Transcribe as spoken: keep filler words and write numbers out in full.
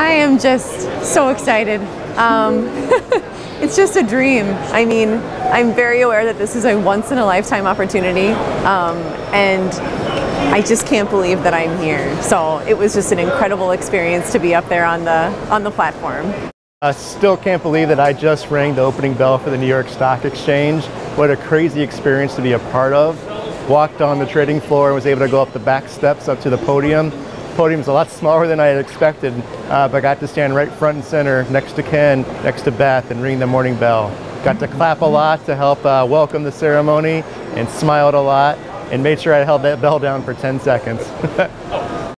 I am just so excited. Um, it's just a dream. I mean, I'm very aware that this is a once-in-a-lifetime opportunity, um, and I just can't believe that I'm here. So it was just an incredible experience to be up there on the, on the platform. I still can't believe that I just rang the opening bell for the New York Stock Exchange. What a crazy experience to be a part of. Walked on the trading floor and was able to go up the back steps up to the podium. Podium's a lot smaller than I had expected, uh, but I got to stand right front and center next to Ken, next to Beth, and ring the morning bell. Got to clap a lot to help uh, welcome the ceremony, and smiled a lot, and made sure I held that bell down for ten seconds.